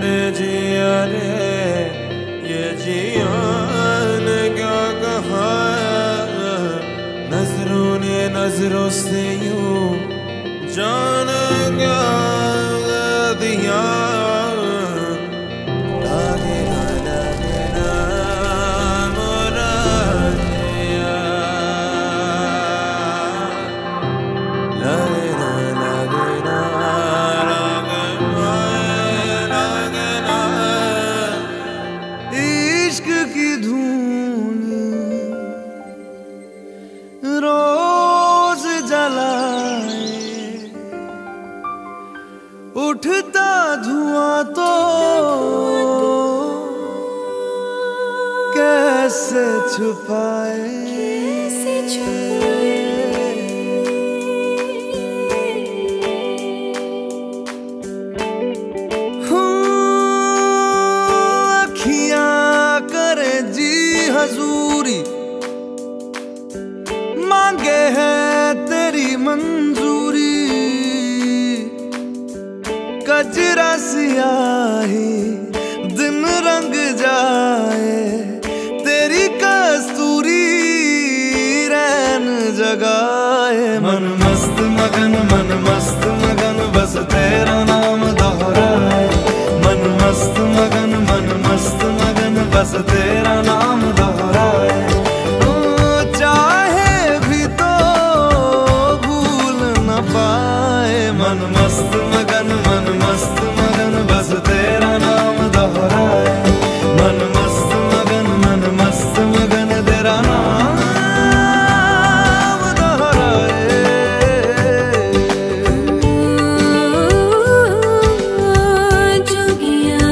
जिया रे ये जियान क्या कहा नजरों ने नजरों से यूं जान क्या दिया उठता धुआं तो कैसे छुपाए अखियां करे जी हजूरी मांगे है तेरी मंजूरी कजरा सियाही दिन रंग जाए तेरी कस्तूरी रैन जगाए मन मस्त मगन बस तेरा नाम दोहराए मन मस्त मगन बस तेरा नाम दोहराए चाहे भी तो भूल न पाए मन मस्त मगन बस तेरा नाम दोहराए मन मस्त मगन तेरा नाम दोहराए जोगिया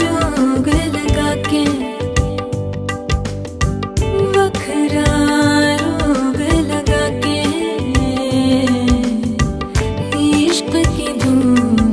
जोगल गाके वखरा रोग लगा के इश्क की धूम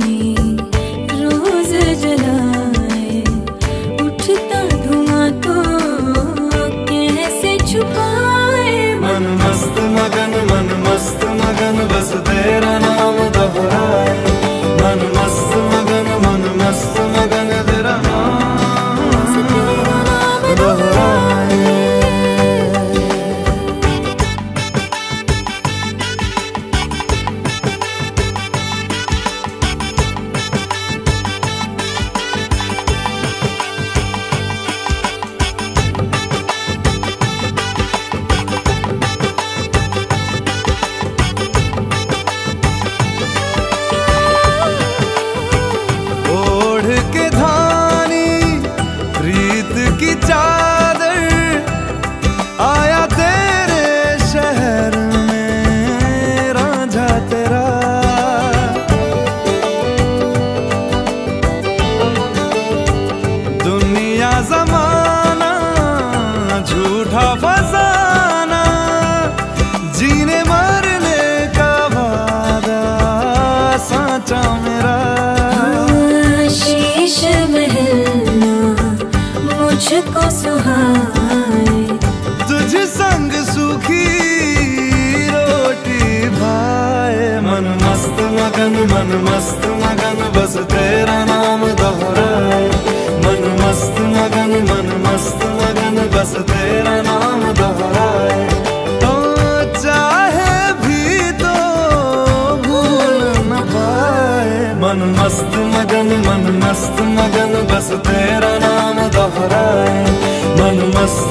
मुझको सुहाए तुझ संग सुखी रोटी भाए मन मस्त मगन बस तेरा नाम दोहराए मन मस्त मगन बस तेरा नाम दोहराए तो चाहे भी तो भूल न पाए मन मस्त मगन बस तेरा नाम दोहराए मन मस्त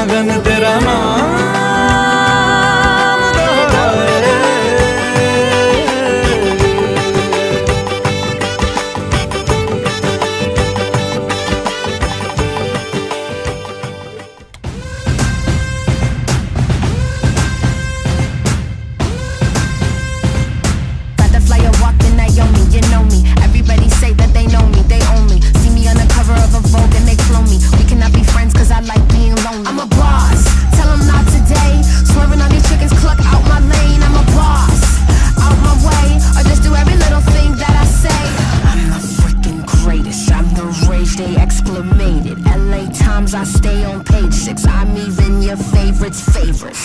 मगन तेरा नाम दोहराए Butterfly I walk the Naomi, you know me. Everybody say that they know me, they own me. See me on the cover of a Vogue and they clone me. We cannot be friends cause I like being lonely. I'm a boss, tell them not today. Swerving on these chickens, cluck out my lane. I'm a boss, out my way. Or just do every little thing that I say. I'm the freaking greatest, I'm the rage, they exclamated. LA Times, I stay on page 6. I'm even your favorite's favorite.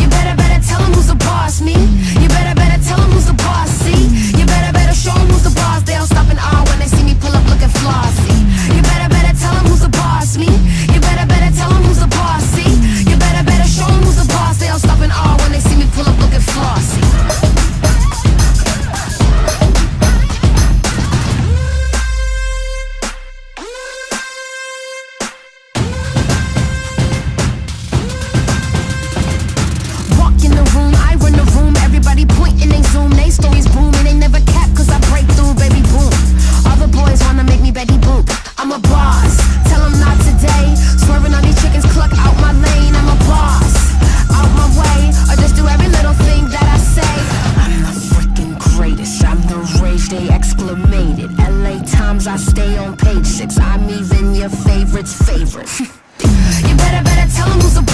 You better tell them who's the boss, me. You better tell them who's the boss, see. You better show them who's the boss, they all stop and 6, I stay on page 6. I'm even your favorite's favorite. You better tell them who's the